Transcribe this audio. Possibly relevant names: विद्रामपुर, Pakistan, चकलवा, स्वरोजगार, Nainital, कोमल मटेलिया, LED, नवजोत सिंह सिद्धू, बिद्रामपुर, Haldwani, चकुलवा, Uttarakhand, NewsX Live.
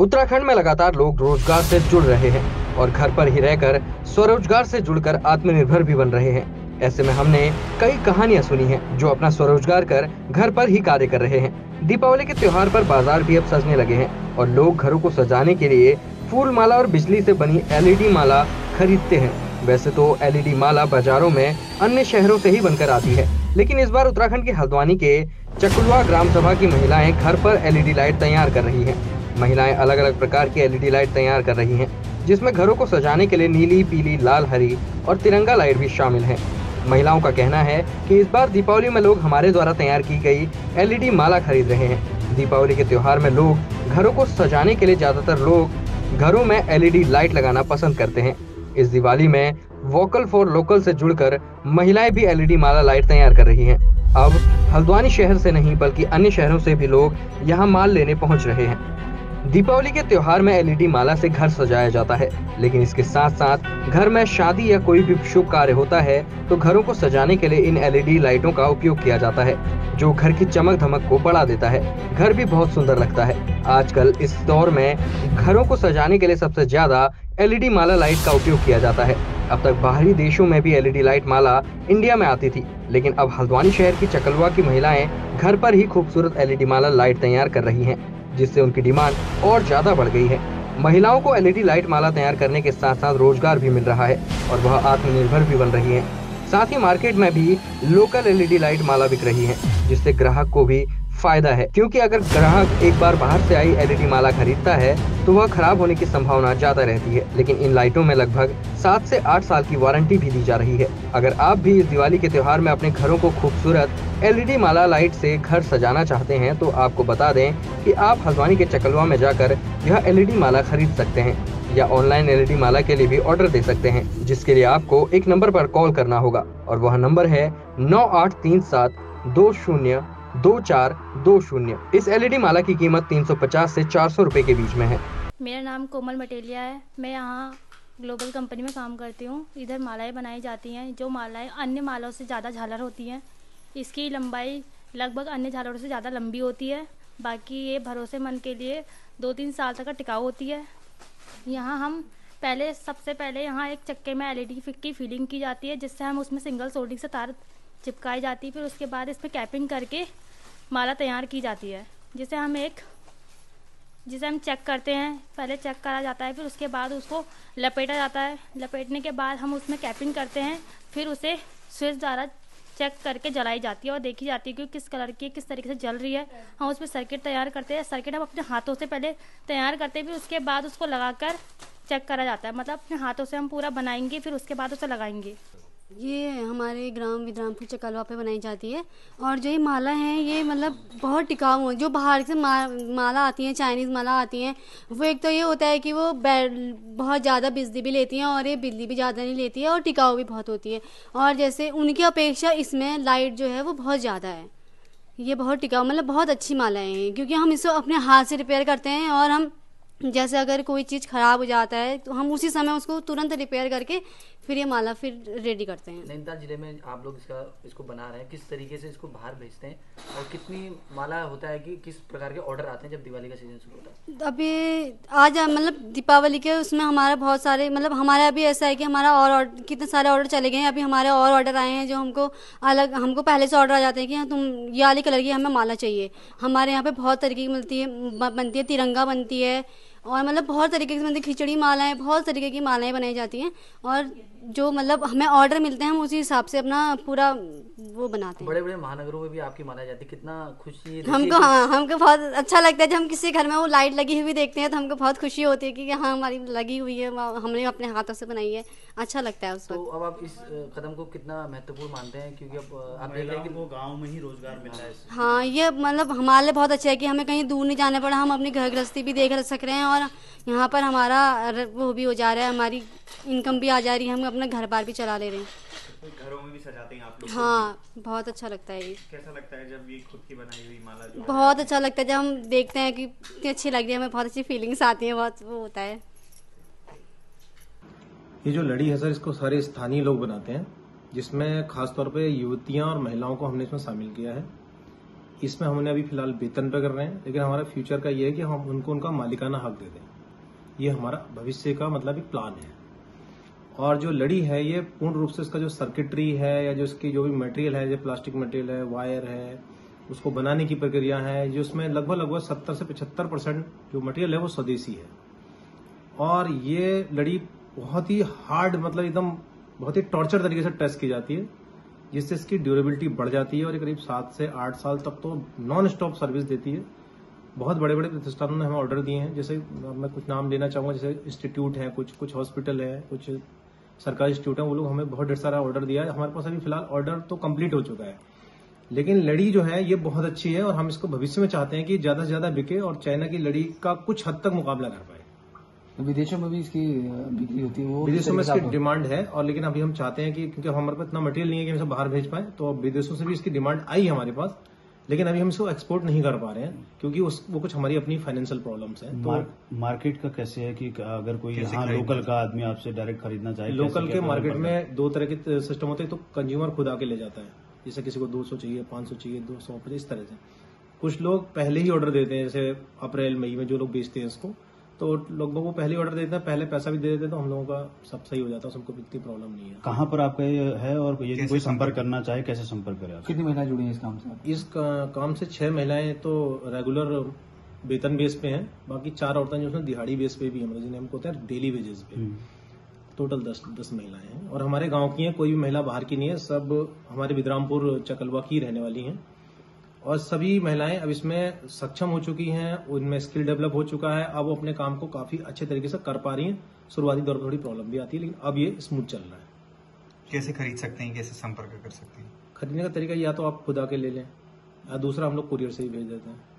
उत्तराखंड में लगातार लोग रोजगार से जुड़ रहे हैं और घर पर ही रहकर स्वरोजगार से जुड़कर आत्मनिर्भर भी बन रहे हैं। ऐसे में हमने कई कहानियां सुनी हैं जो अपना स्वरोजगार कर घर पर ही कार्य कर रहे हैं। दीपावली के त्योहार पर बाजार भी अब सजने लगे हैं और लोग घरों को सजाने के लिए फूल माला और बिजली से बनी LED माला खरीदते हैं। वैसे तो LED माला बाजारों में अन्य शहरों से ही बनकर आती है, लेकिन इस बार उत्तराखंड के हल्द्वानी के चकुलवा ग्राम सभा की महिलाएं घर पर LED लाइट तैयार कर रही हैं। महिलाएं अलग अलग प्रकार की LED लाइट तैयार कर रही हैं, जिसमें घरों को सजाने के लिए नीली, पीली, लाल, हरी और तिरंगा लाइट भी शामिल हैं। महिलाओं का कहना है कि इस बार दीपावली में लोग हमारे द्वारा तैयार की गई LED माला खरीद रहे हैं। दीपावली के त्योहार में लोग घरों को सजाने के लिए ज्यादातर लोग घरों में LED लाइट लगाना पसंद करते हैं। इस दिवाली में वोकल फॉर लोकल से जुड़कर महिलाएं भी LED माला लाइट तैयार कर रही हैं। अब हल्द्वानी शहर से नहीं बल्कि अन्य शहरों से भी लोग यहाँ माल लेने पहुँच रहे हैं। दीपावली के त्योहार में LED माला से घर सजाया जाता है, लेकिन इसके साथ साथ घर में शादी या कोई भी शुभ कार्य होता है तो घरों को सजाने के लिए इन LED लाइटों का उपयोग किया जाता है, जो घर की चमक धमक को बढ़ा देता है। घर भी बहुत सुंदर लगता है। आजकल इस दौर में घरों को सजाने के लिए सबसे ज्यादा LED माला लाइट का उपयोग किया जाता है। अब तक बाहरी देशों में भी LED लाइट माला इंडिया में आती थी, लेकिन अब हल्द्वानी शहर की चकलवा की महिलाएं घर पर ही खूबसूरत LED माला लाइट तैयार कर रही हैं, जिससे उनकी डिमांड और ज्यादा बढ़ गई है। महिलाओं को LED लाइट माला तैयार करने के साथ साथ रोजगार भी मिल रहा है और वह आत्मनिर्भर भी बन रही हैं। साथ ही मार्केट में भी लोकल LED लाइट माला बिक रही है, जिससे ग्राहक को भी फायदा है, क्योंकि अगर ग्राहक एक बार बाहर से आई LED माला खरीदता है तो वह खराब होने की संभावना ज्यादा रहती है। लेकिन इन लाइटों में लगभग 7 से 8 साल की वारंटी भी दी जा रही है। अगर आप भी इस दिवाली के त्योहार में अपने घरों को खूबसूरत LED माला लाइट से घर सजाना चाहते हैं तो आपको बता दें कि आप हल्द्वानी के चकलवा में जाकर यह LED माला खरीद सकते हैं या ऑनलाइन LED माला के लिए भी ऑर्डर दे सकते हैं, जिसके लिए आपको एक नंबर पर कॉल करना होगा और वह नंबर है 9837202420। इस LED माला की कीमत 350 से 400 रुपए के बीच में है। मेरा नाम कोमल मटेलिया है। मैं यहाँ ग्लोबल कंपनी में काम करती हूँ। इधर मालाएं बनाई जाती हैं, जो मालाएं अन्य मालाओं से ज़्यादा झालर होती हैं। इसकी लंबाई लगभग अन्य झालरों से ज़्यादा लंबी होती है। बाकी ये भरोसेमंद के लिए 2-3 साल तक टिकाऊ होती है। यहाँ हम सबसे पहले यहाँ एक चक्के में LED की फीलिंग की जाती है, जिससे हम उसमें सिंगल सोल्डिंग से तार चिपकाई जाती है। फिर उसके बाद इस पर कैपिंग करके माला तैयार की जाती है, जिसे हम चेक करते हैं। पहले चेक करा जाता है, फिर उसके बाद उसको लपेटा जाता है। लपेटने के बाद हम उसमें कैपिंग करते हैं, फिर उसे स्विच द्वारा चेक करके जलाई जाती है और देखी जाती है कि किस कलर की किस तरीके से जल रही है। हम उस पर सर्किट तैयार करते हैं। सर्किट हम अपने हाथों से पहले तैयार करते हैं, फिर उसके बाद उसको लगा कर चेक करा जाता है। मतलब अपने हाथों से हम पूरा बनाएंगे, फिर उसके बाद उसे लगाएंगे। ये हमारे ग्राम विद्रामपुर चकलवा पे बनाई जाती है। और जो ये माला है ये मतलब बहुत टिकाऊ है। जो बाहर से माला आती हैं, चाइनीज़ माला आती हैं, वो एक तो ये होता है कि वो बहुत ज़्यादा बिजली भी लेती हैं और ये बिजली भी ज़्यादा नहीं लेती है और टिकाऊ भी बहुत होती है। और जैसे उनकी अपेक्षा इसमें लाइट जो है वो बहुत ज़्यादा है। ये बहुत टिकाऊ मतलब बहुत अच्छी माला है, क्योंकि हम इसको अपने हाथ से रिपेयर करते हैं और हम जैसे अगर कोई चीज़ ख़राब हो जाता है तो हम उसी समय उसको तुरंत रिपेयर करके फिर ये माला फिर रेडी करते हैं। नैनीताल ज़िले में आप लोग इसको बना रहे हैं, किस तरीके से इसको बाहर भेजते हैं और कितनी माला होता है कि किस प्रकार के ऑर्डर आते हैं जब दिवाली का सीजन शुरू होता है? अभी आज मतलब दीपावली के उसमें हमारा बहुत सारे मतलब हमारा अभी ऐसा है कि हमारा और कितने सारे ऑर्डर चले गए हैं। अभी हमारे और ऑर्डर आए हैं जो हमको पहले से ऑर्डर आ जाते हैं कि तुम ये वाली कलर की हमें माला चाहिए। हमारे यहाँ पर बहुत तरीके की बनती है, तिरंगा बनती है और मतलब बहुत तरीके की मतलब खिचड़ी मालाएं, बहुत तरीके की मालाएं बनाई जाती हैं। और जो मतलब हमें ऑर्डर मिलते हैं हम उसी हिसाब से अपना पूरा वो बनाते हैं। बड़े बड़े महानगरों में भी आपकी माला जाती है, कितना खुशी हमको। हाँ, हमको बहुत अच्छा लगता है जब हम किसी घर में वो लाइट लगी हुई देखते हैं तो हमको बहुत खुशी होती है कि हाँ हमारी लगी हुई है, हमने अपने हाथों से बनाई है। अच्छा लगता है उसको। अब आप इस कदम को कितना महत्वपूर्ण मानते हैं, क्योंकि आप देख रहे हैं कि वो गाँव में ही रोजगार मिल रहा है? हाँ, ये मतलब हमारे लिए बहुत अच्छा है कि हमें कहीं दूर नहीं जाना पड़ा। हम अपनी घर गृहस्थी भी देख सक रहे हैं और यहाँ पर हमारा वो भी हो जा रहा है, हमारी इनकम भी आ जा रही है, हम अपना घर बार भी चला ले रहे हैं। घरों में भी सजाते हैं आप लोग? हाँ, बहुत अच्छा लगता है। ये कैसा लगता है जब ये खुद की बनाई हुई माला? बहुत अच्छा लगता है जब हम देखते हैं कि इतनी अच्छी लग रही है, हमें बहुत अच्छी फीलिंग्स आती है, बहुत वो होता है। ये जो लड़ी है सर, इसको सारे स्थानीय लोग बनाते हैं, जिसमें खासतौर पर युवतियाँ और महिलाओं को हमने इसमें शामिल किया है। इसमें हमने अभी फिलहाल वेतन पे कर रहे हैं, लेकिन हमारा फ्यूचर का ये है कि हम उनको उनका मालिकाना हक दे दें। ये हमारा भविष्य का मतलब एक प्लान है। और जो लड़ी है ये पूर्ण रूप से इसका जो सर्किटरी है या जो इसकी जो भी मटेरियल है, जो प्लास्टिक मटेरियल है, वायर है, उसको बनाने की प्रक्रिया है, जो उसमें लगभग लगभग 70 से 75% जो मटेरियल है वो स्वदेशी है। और ये लड़ी बहुत ही हार्ड, मतलब एकदम बहुत ही टॉर्चर तरीके से टेस्ट की जाती है, जिससे इसकी ड्यूरेबिलिटी बढ़ जाती है और करीब 7 से 8 साल तक तो नॉन स्टॉप सर्विस देती है। बहुत बड़े बड़े प्रतिष्ठानों ने हमें ऑर्डर दिए हैं, जैसे मैं कुछ नाम लेना चाहूँगा, जैसे इंस्टीट्यूट हैं, कुछ हॉस्पिटल है, कुछ सरकारी इंस्टीट्यूट है, वो लोग हमें बहुत ढेर सारा ऑर्डर दिया है। हमारे पास अभी फिलहाल ऑर्डर तो कंप्लीट हो चुका है, लेकिन लड़ी जो है ये बहुत अच्छी है और हम इसको भविष्य में चाहते हैं कि ज़्यादा से ज़्यादा बिके और चाइना की लड़ी का कुछ हद तक मुकाबला कर पाए। विदेशों में भी इसकी बिक्री होती है, वो विदेशों में इसकी डिमांड है। और लेकिन अभी हम चाहते हैं कि क्योंकि हमारे पास इतना मटेरियल नहीं है कि हम इसे बाहर भेज पाए, तो अब विदेशों से भी इसकी डिमांड आई है हमारे पास, लेकिन अभी हम इसको एक्सपोर्ट नहीं कर पा रहे हैं क्योंकि वो कुछ हमारी अपनी फाइनेंशियल प्रॉब्लम्स हैं। तो मार्केट का कैसे है कि अगर कोई यहाँ लोकल का आदमी आपसे डायरेक्ट खरीदना चाहे, लोकल के मार्केट में दो तरह के सिस्टम होते हैं। तो कंज्यूमर खुद आके ले जाता है, जैसे किसी को 200 चाहिए, 500 चाहिए, 200 इस तरह से। कुछ लोग पहले ही ऑर्डर देते हैं, जैसे अप्रैल मई में जो लोग बेचते हैं इसको, तो लोगों को पहले ऑर्डर देते हैं, पहले पैसा भी दे देते हैं, तो हम लोगों का सब सही हो जाता है, सबको इतनी प्रॉब्लम नहीं है। कहाँ पर आपका ये है और यदि कोई संपर्क करना चाहे कैसे संपर्क करें? कितनी महिलाएं जुड़ी हैं इस काम से? इस काम से 6 महिलाएं तो रेगुलर वेतन बेस पे हैं, बाकी 4 औरतें जो दिहाड़ी बेस पे भी हैं, जिन्हें हम कहते हैं डेली वेजेस पे। टोटल 10 महिलाएं हैं और हमारे गाँव की हैं, कोई भी महिला बाहर की नहीं है, सब हमारे बिद्रामपुर चकलवा की रहने वाली हैं। और सभी महिलाएं अब इसमें सक्षम हो चुकी हैं, उनमें स्किल डेवलप हो चुका है, अब वो अपने काम को काफी अच्छे तरीके से कर पा रही हैं। शुरुआती दौर में थोड़ी प्रॉब्लम भी आती है, लेकिन अब ये स्मूथ चल रहा है। कैसे खरीद सकते हैं, कैसे संपर्क कर सकते हैं? खरीदने का तरीका या तो आप खुद आके ले लें या दूसरा हम लोग कुरियर से ही भेज देते हैं।